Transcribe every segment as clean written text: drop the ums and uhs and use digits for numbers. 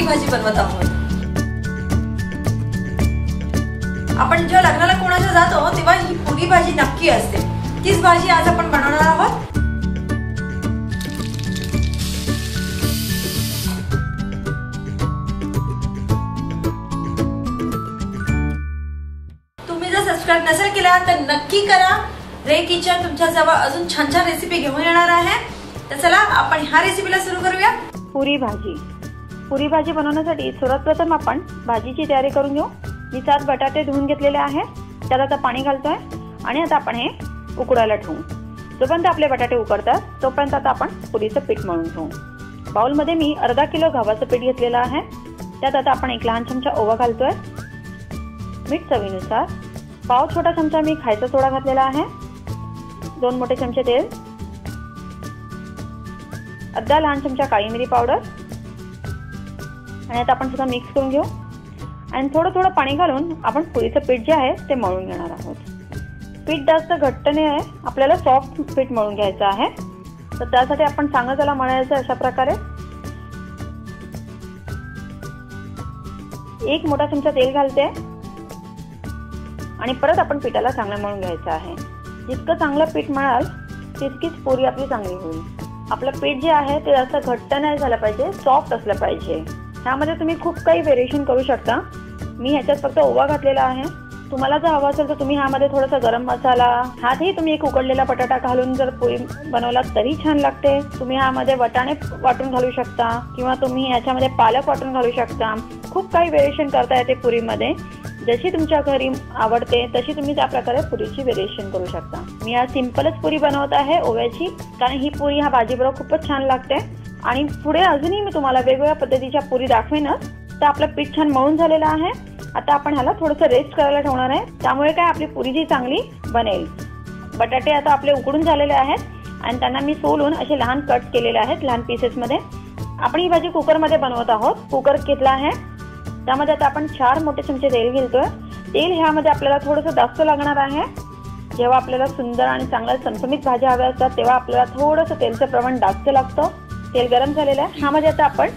आपली भाजी बनवत आहोत। आपण जेव्हा लग्नाला कोणाच्या जातो तेव्हा ही पुरी भाजी नक्की असते। तीच भाजी आज आपण बनवणार आहोत। तुम्ही जर सबस्क्राइब नसेल केला तर नक्की करा। रे किचन तुमच्याजवळ अजून छान छान रेसिपी घेऊन येणार आहे। तर चला आपण ह्या रेसिपीला सुरू करूया। पुरी भाजी बनवण्यासाठी सर्वप्रथम आपण भाजीची तयारी करून घेऊ। मी 7 बटाटे धुवून घेतलेले आहेत, त्याला आता पाणी घालतोय आणि आता आपण हे उकडायला ठेवू। जोपर्यंत आपले बटाटे उकडतात तोपर्यंत आता आपण पुरीचं पीठ मळून घेऊ। बाउल मध्ये मी अर्धा किलो गव्हाचं पीठ घेतलेलं आहे, त्यात आता आपण एक लहान चमचा ओवा घालतोय। मीठ चवीनुसार, पाव छोटा चमचा मी खायचा सोडा घातलेला आहे, 2 मोठे चमचे तेल, अर्धा लहान चमचा काळी मिरी पावडर, आणि आता आपण सुद्धा मिक्स करून घेऊ आणि थोडं थोडं पाणी घालून आपण पुरीचं पीठ जे आहे ते मळून घेणार आहोत। पीठ जास्त घट्ट नाही आहे, आपल्याला सॉफ्ट पीठ मळून घ्यायचं आहे। तर त्यासाठी आपण सांगायला मळायचं अशा प्रकारे। 1 मोठा चमचा तेल घालते आणि परत आपण पिठाला चांगलं मळून घ्यायचं आहे। जितकं चांगलं पीठ मळाल तितकीच पुरी आपली चांगली होईल। आपलं पीठ जे आहे ते जास्त घट्ट नाही झालं पाहिजे, सॉफ्ट असलं पाहिजे। त्यामध्ये तुम्ही खूप काही व्हेरिएशन करू शकता। मी ह्याच्यात फक्त ओवा घातलेला आहे, तुम्हाला जर हवा असेल तर तुम्ही ह्यामध्ये थोडासा गरम मसाला, ह्यातही तुम्ही एक उकडलेला बटाटा घालून जर पोळी बनवला तरी छान लागते। तुम्ही ह्यामध्ये वटाणे वाटून घालू शकता किंवा तुम्ही ह्याच्यामध्ये पालक वाटून घालू शकता। खूप काही व्हेरिएशन करता येते पुरीमध्ये, जशी तुमच्या घरी आवडते तशी तुम्ही त्या प्रकारे पुरीची व्हेरिएशन करू शकता। मी आज सिंपलच पुरी बनवत आहे ओव्याची, कारण ही पुरी ह्या भाजीबरोबर खूपच छान लागते। आणि पुढे अजूनही मी तुम्हाला वेगवेगळ्या पद्धतीच्या पुरी दाखवेनच। तर आपलं पीठ छान मळून झालेलं आहे, आता आपण ह्याला थोडंसं रेस्ट करायला ठेवणार आहे, त्यामुळे काय आपली पुरी जी चांगली बनेल। बटाटे आता आपले उकडून झालेले आहेत आणि त्यांना मी सोलून असे लहान कट केलेले आहेत, लहान पीसेसमध्ये। आपण ही भाजी कुकरमध्ये बनवत आहोत। कुकर घेतला आहे, त्यामध्ये आता आपण 4 मोठे चमचे तेल घेतोय। तेल ह्यामध्ये आपल्याला थोडंसं जास्त लागणार आहे। जेव्हा आपल्याला सुंदर आणि चांगल्या चमचमीत भाज्या हव्या असतात तेव्हा आपल्याला थोडंसं तेलचं प्रमाण जास्त लागतं। तेल गरम झालेलं आहे, ह्यामध्ये आता आपण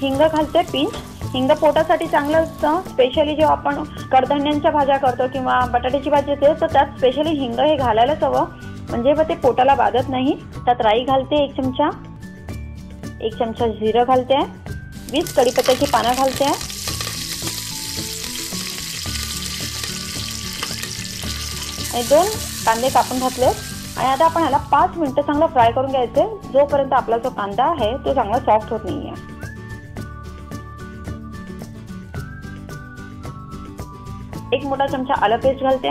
हिंग घालतोय, पिंच हिंग पोटासाठी चांगलं असतं। स्पेशली जेव्हा आपण कडधान्यांच्या भाज्या करतो किंवा बटाट्याची भाजी असते तर त्यात स्पेशली हिंग हे घालायलाच हवं, म्हणजे ते पोटाला बाधत नाही। त्यात राई घालते 1 चमचा, 1 चमचा जिरं घालते आहे, 20 कढीपत्त्याची पानं घालते आहे, आणि 2 कांदे कापून घातले आणि आता आपण ह्याला 5 मिनिटं चांगला फ्राय करून घ्यायचे, जोपर्यंत आपला जो कांदा आहे तो चांगला सॉफ्ट होत नाही आहे। एक मोठा चमचा आलं पेस्ट घालते,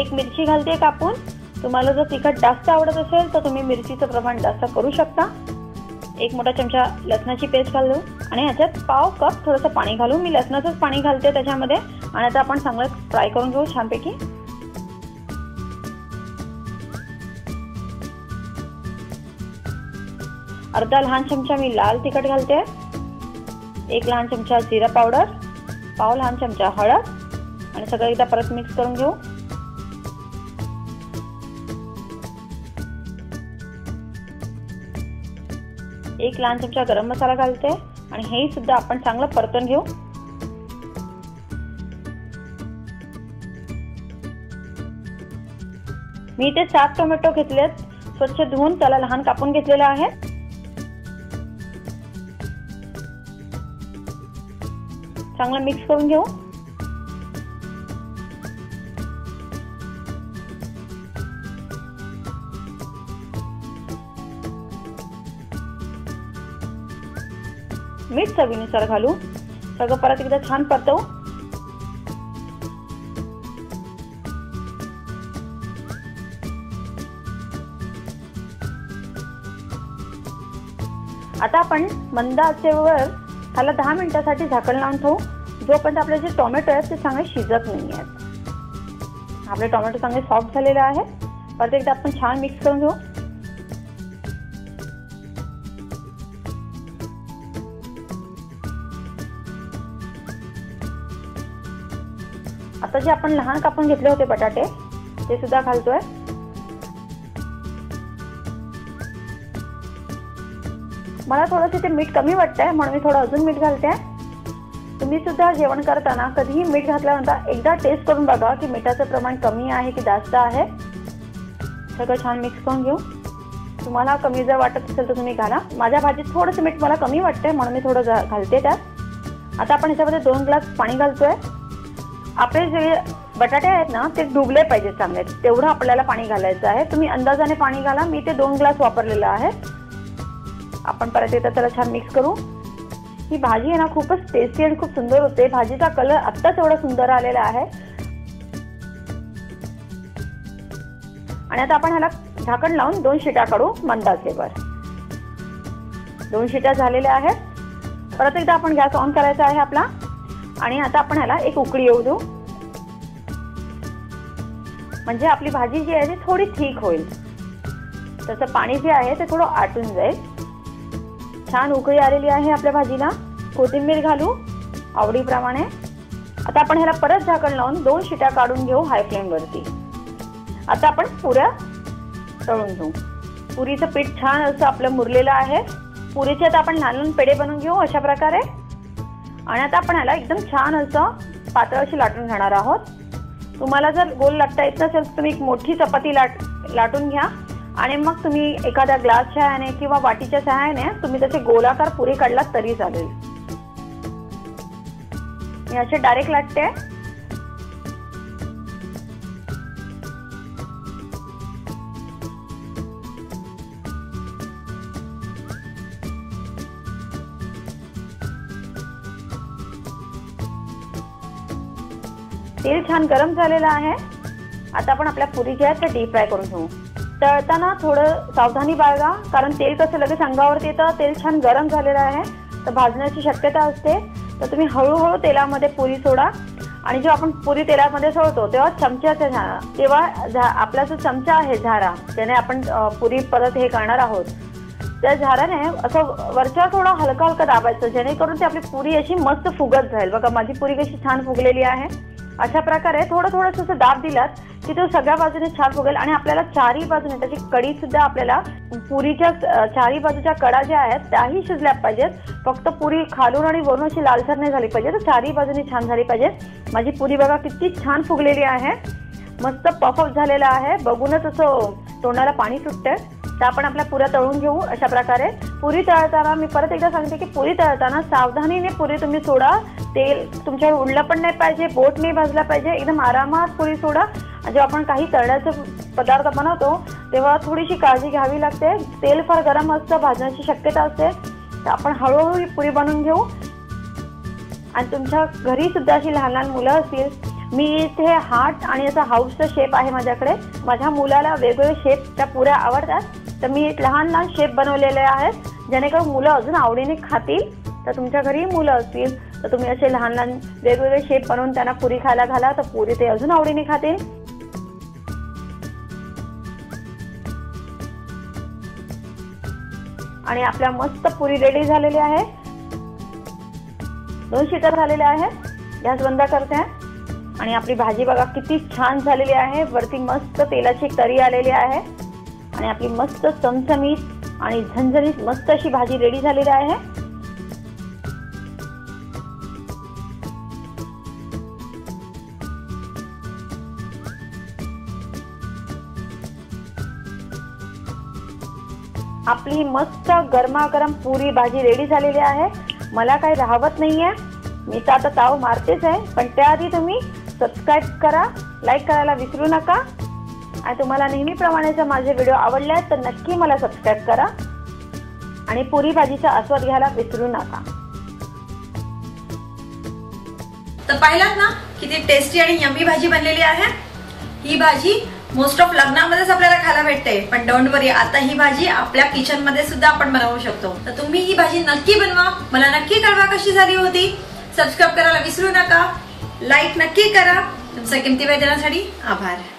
1 मिरची घालते कापून। तुम्हाला जर तिखट जास्त आवडत असेल तर तुम्ही मिरचीचं प्रमाण जास्त करू शकता। 1 मोठा चमचा लसणाची पेस्ट घालू आणि ह्याच्यात पाव कप थोडंसं पाणी घालू। मी लसणाचंच पाणी घालते त्याच्यामध्ये, आणि आता आपण चांगलं फ्राय करून घेऊ छानपैकी। अर्धा लहान चमचा मी लाल तिखट घालते, 1 लहान चमचा जिरा पावडर, पाव लहान चमचा हळद, आणि सगळं एकदा परत मिक्स करून घेऊ। एक लहान चमचा गरम मसाला घालते आणि हे सुद्धा आपण चांगलं परतून घेऊ। मी इथे 7 टोमॅटो घेतलेत, स्वच्छ धुवून त्याला लहान कापून घेतलेला आहे। चांगलं मिक्स करून घेऊ। मीठ चवीनुसार घालू, सगळं परत एकदा छान परतवू। आता आपण मंद आचेवर त्याला 10 मिनिटांसाठी झाकण लावून ठेवू, जोपर्यंत आपले जे टोमॅटो आहेत ते चांगले शिजत नाही आहेत। आपले टोमॅटो चांगले सॉफ्ट झालेले आहेत, परत एकदा आपण छान मिक्स करून घेऊ। आता जे आपण लहान कापून घेतले होते बटाटे ते सुद्धा घालतोय। मला थोडंसं ते मीठ कमी वाटतं आहे म्हणून मी थोडं अजून मीठ घालते आहे. तुम्हीसुद्धा जेवण करताना कधीही मीठ घातल्यानंतर एकदा टेस्ट करून बघा की मिठाचं प्रमाण कमी आहे की जास्त आहे. सगळं छान मिक्स करून घेऊ. तुम्हाला कमी जर वाटत असेल तर तुम्ही घाला. माझ्या भाजीत थोडंसं मीठ मला कमी वाटतं आहे म्हणून मी थोडं घालते त्यात. आता आपण ह्याच्यामध्ये 2 ग्लास पाणी घालतो आहे. आपले जे बटाटे आहेत ना ते डुबले पाहिजेत चांगले, तेवढं आपल्याला पाणी घालायचं आहे. तुम्ही अंदाजाने पाणी घाला. मी ते 2 ग्लास वापरलेलं आहे. आपण परत एकदा त्याला छान मिक्स करू. ही भाजी आहे ना खूपच टेस्टी आणि खूप सुंदर होते. भाजीचा कलर आत्ताच एवढा सुंदर आलेला आहे. आणि आता आपण ह्याला झाकण लावून 2 शिट्या काढू मंद आचेवर. 2 शिट्या झालेल्या आहेत. परत एकदा आपण गॅस ऑन करायचा आहे आपला. आणि आता आपण ह्याला एक उकळी येऊ देऊ, म्हणजे आपली भाजी जी आहे ती थोडी थिक होईल. त्याचं पाणी जे आहे ते थोडं आटून जाईल. छान उकळी आलेली आहे आपल्या भाजीला. कोथिंबीर घालू आवडीप्रमाणे. आता आपण ह्याला परत झाकण लावून 2 शिट्या काढून घेऊ हाय फ्लेमवरती. आता आपण पुऱ्या तळून घेऊ. पुरीचं पीठ छान असं आपलं मुरलेलं आहे. पुरीचे आता आपण लहान लहान पेढे बनवून घेऊ अशा प्रकारे. आणि आता आपण ह्याला एकदम छान असं पातळशी लाटून घेणार आहोत. तुम्हाला जर गोल लाटता येत नसेल तर तुम्ही एक मोठी चपाती लाटून घ्या आणि मग तुम्ही एखाद्या ग्लास सहाय्याने किंवा वाटीच्या सहाय्याने तुम्ही त्याचे गोलाकार पुरी काढलात तरी चालेल. मी असे डायरेक्ट लाटते. तेल छान गरम झालेलं आहे. आता आपण आपल्या पुरी ज्या आहेत त्या डीप फ्राय करून घेऊ. तळताना थोडं सावधानी बाळगा, कारण तेल कसं लगेच अंगावरती येतं. तेल छान गरम झालेलं आहे तर भाजण्याची शक्यता असते. तर तुम्ही हळूहळू तेलामध्ये पुरी सोडा. आणि जेव्हा आपण पुरी तेलामध्ये सोडतो तेव्हा चमच्याचा झारा, तेव्हा आपला जो चमचा आहे झारा, त्याने आपण पुरी परत हे करणार आहोत. त्या झाऱ्याने असं वरच्या थोडा हलका हलका दाबायचं, जेणेकरून ती आपली पुरी अशी मस्त फुगत जाईल. बघा माझी पुरी कशी छान फुगलेली आहे. अशा प्रकारे थोडं थोडंसं असं दाब दिलात की तो सगळ्या बाजूने छान फुगेल. आणि आपल्याला चारही बाजूने त्याची कडी सुद्धा, आपल्याला पुरीच्या चारही बाजूच्या कडा ज्या आहेत त्याही शिजल्या पाहिजेत. फक्त पुरी खालून आणि वरून अशी लालसर नाही झाली पाहिजे, तर चारही बाजूने छान झाली पाहिजे. माझी पुरी बघा किती छान फुगलेली आहे. मस्त पफअप झालेला आहे. बघूनच असं तोंडाला पाणी सुटतंय. तर आपण आपल्या पुऱ्या तळून घेऊ अशा प्रकारे. पुरी तळताना मी परत एकदा सांगते की पुरी तळताना सावधानीने पुरी तुम्ही सोडा. तेल तुमच्यावर उडलं पण नाही पाहिजे, बोट नाही भाजला पाहिजे. एकदम आरामात पुरी सोडा. जेव्हा आपण काही तळण्याचे पदार्थ बनवतो तेव्हा थोडीशी काळजी घ्यावी लागते. तेल फार गरम असतं, भाजण्याची शक्यता असते. तर आपण हळूहळू ही पुरी बनवून घेऊ. आणि तुमच्या घरीसुद्धा अशी लहान लहान मुलं असतील, मी इथे हार्ट आणि असा हाऊसचा शेप आहे माझ्याकडे. माझ्या मुलाला वेगवेगळे शेप त्या पुऱ्या आवडतात. तर मी एक लहान लहान शेप बनवलेले आहेत, जेणेकरून मुलं अजून आवडीने खातील. तर तुमच्या घरी मुलं असतील तर तुम्ही असे लहान लहान वेगवेगळे शेप बनवून त्यांना पुरी खायला घाला, तर पुरी ते अजून आवडीने खातील. आणि आपल्या मस्त पुरी रेडी झालेली आहे. 2 शिट्या झालेल्या आहेत. गॅस बंद करते. आणि आपली भाजी बघा किती छान झालेली आहे. वरती मस्त तेलाची तरी आलेली आहे. आणि आपली मस्त चमचमीत आणि झणझणीत मस्त अशी भाजी रेडी झालेली आहे. आपली मस्त गरमागरम पुरी भाजी रेडी झालेली आहे. मला काही राहवत नाहीये. मी तर आता ताव मारतेच आहे. पण त्याआधी तुम्ही सबस्क्राईब करा, लाईक करायला विसरू नका. आणि तुम्हाला नेहमीप्रमाणे जर माझे व्हिडिओ आवडले तर नक्की मला सबस्क्राईब करा. आणि पुरी भाजीचा आस्वाद घ्यायला विसरू नका. तर पाहिलात ना किती टेस्टी आणि यम्मी भाजी बनलेली आहे. ही भाजी मोस्ट ऑफ लग्नामध्येच आपल्याला खायला भेटते. पण डोंट वरी, आता ही भाजी आपल्या किचन मध्ये सुद्धा आपण बनवू शकतो. तर तुम्ही ही भाजी नक्की बनवा. मला नक्की कळवा कशी झाली होती. सबस्क्राईब करायला विसरू नका. लाईक नक्की करा. तुमचा किमती वेळ देण्यासाठी आभार.